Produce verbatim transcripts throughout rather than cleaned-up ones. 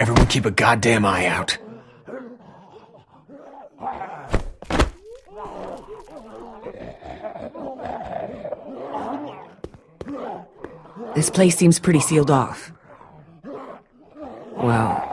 Everyone keep a goddamn eye out. This place seems pretty sealed off. Well...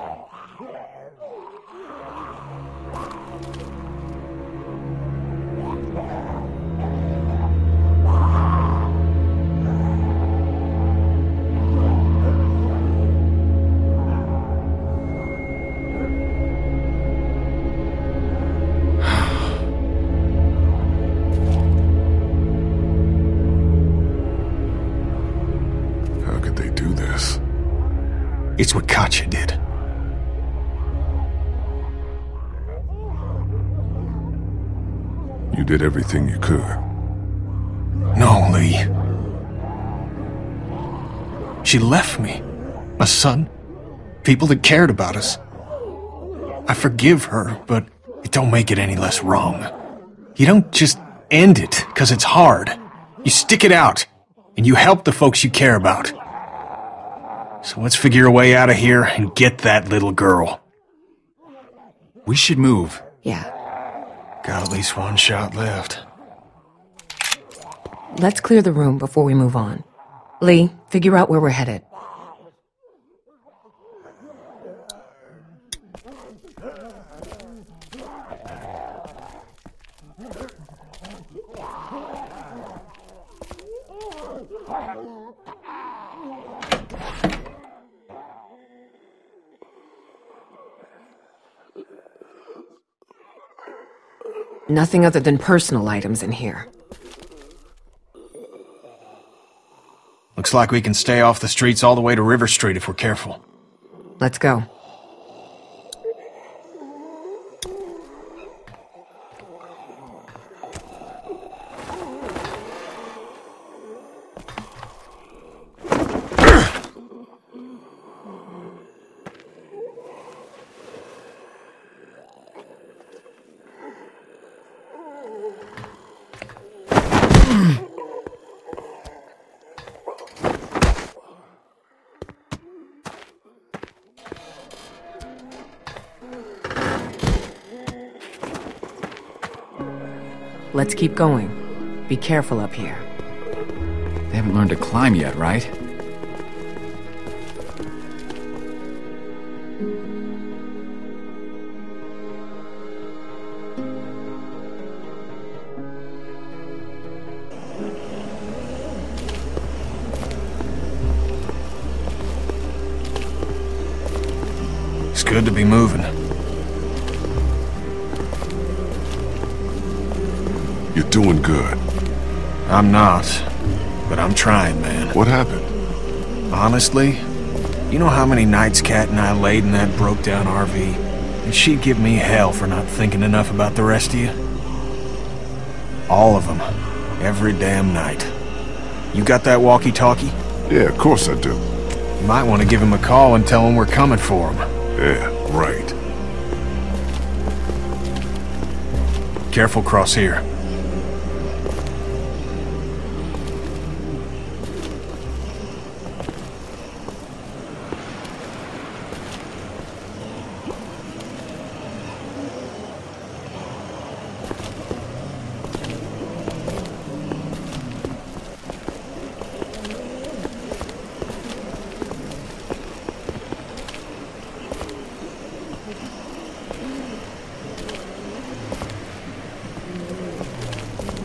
It's what Katya did. You did everything you could. No, Lee. She left me. My son. People that cared about us. I forgive her, but it don't make it any less wrong. You don't just end it because it's hard. You stick it out, and you help the folks you care about. So let's figure a way out of here and get that little girl. We should move. Yeah. Got at least one shot left. Let's clear the room before we move on. Lee, figure out where we're headed. Nothing other than personal items in here. Looks like we can stay off the streets all the way to River Street if we're careful. Let's go. Let's keep going. Be careful up here. They haven't learned to climb yet, right? It's good to be moving. You're doing good. I'm not, but I'm trying, man. What happened? Honestly, you know how many nights Kat and I laid in that broke-down R V? And she'd give me hell for not thinking enough about the rest of you. All of them. Every damn night. You got that walkie-talkie? Yeah, of course I do. You might want to give him a call and tell him we're coming for him. Yeah, right. Careful cross here.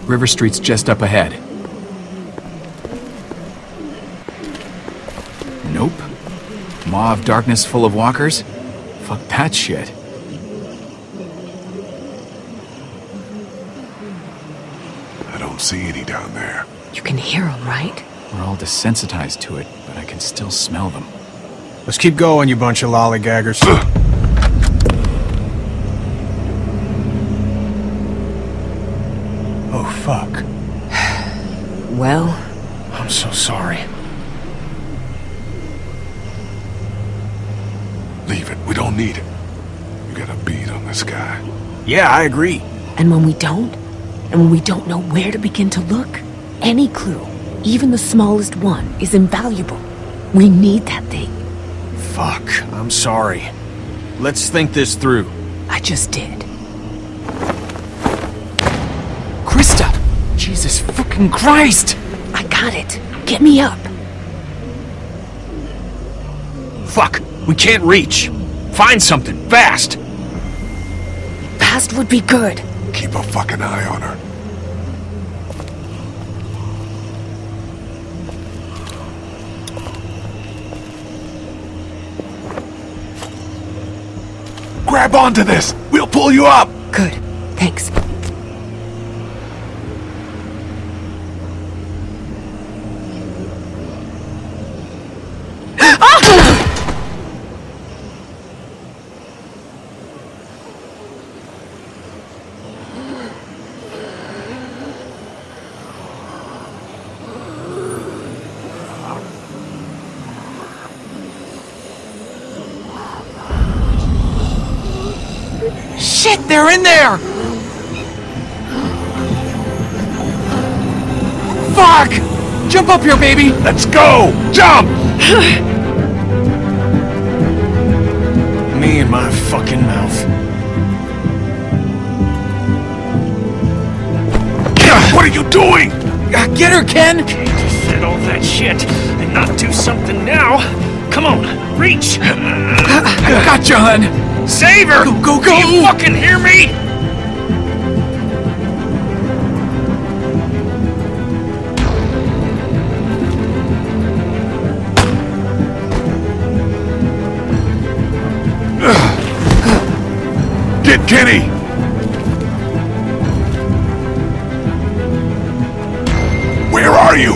River Street's just up ahead. Nope. Mauve darkness full of walkers? Fuck that shit. I don't see any down there. You can hear them, right? We're all desensitized to it, but I can still smell them. Let's keep going, you bunch of lollygaggers. Fuck. Well... I'm so sorry. Leave it. We don't need it. You got a bead on this guy. Yeah, I agree. And when we don't, and when we don't know where to begin to look, any clue, even the smallest one, is invaluable. We need that thing. Fuck, I'm sorry. Let's think this through. I just did. Krista! Jesus fucking Christ! I got it. Get me up. Fuck, we can't reach. Find something, fast! Fast would be good. Keep a fucking eye on her. Grab onto this! We'll pull you up! Good. Thanks. They're in there! Fuck! Jump up here, baby! Let's go! Jump! Me and my fucking mouth. What are you doing? Get her, Ken! Can't just said all that shit and not do something now. Come on, reach! I got you, hun! Save her! Go, go, go! Do you fucking hear me? Get Kenny! Where are you?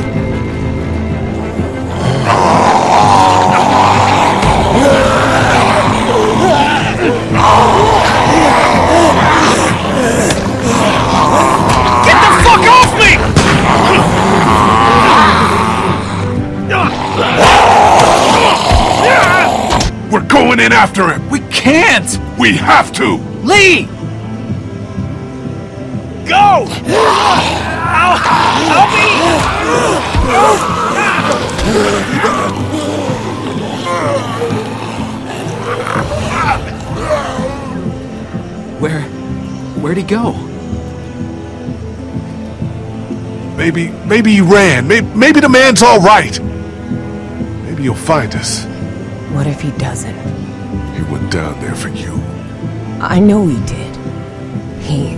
Going in after him! We can't! We have to! Lee! Go! I'll, I'll be... Where... where'd he go? Maybe... maybe he ran. Maybe, maybe the man's all right. Maybe he'll find us. What if he doesn't? He went down there for you. I know he did. He...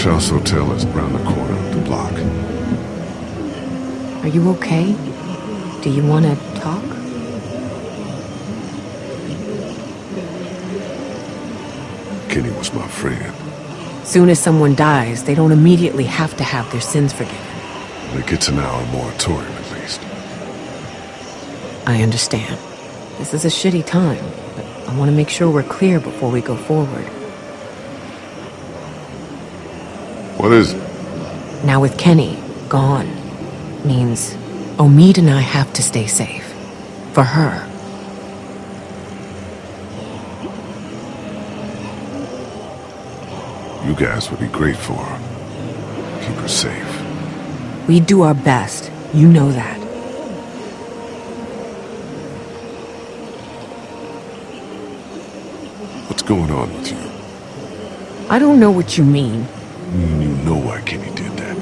Chaos Hotel is around the corner of the block. Are you okay? Do you want to talk? Kenny was my friend. Soon as someone dies, they don't immediately have to have their sins forgiven. It gets an hour moratorium at least. I understand. This is a shitty time, but I want to make sure we're clear before we go forward. What is it? Now with Kenny gone, means Omid and I have to stay safe. For her. You guys would be great for her. Keep her safe. We do our best. You know that. What's going on with you? I don't know what you mean. You know why Kenny did that,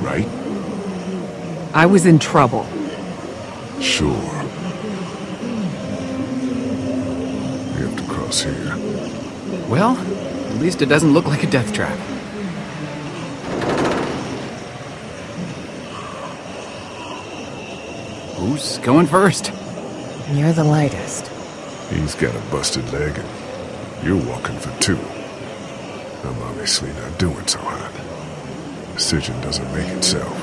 right? I was in trouble. Sure. We have to cross here. Well, At least it doesn't look like a death trap. Who's going first? You're the lightest. He's got a busted leg and you're walking for two. I'm obviously not doing so hot. The decision doesn't make itself.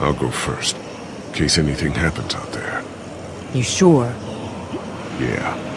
I'll go first, in case anything happens out there. You sure? Yeah.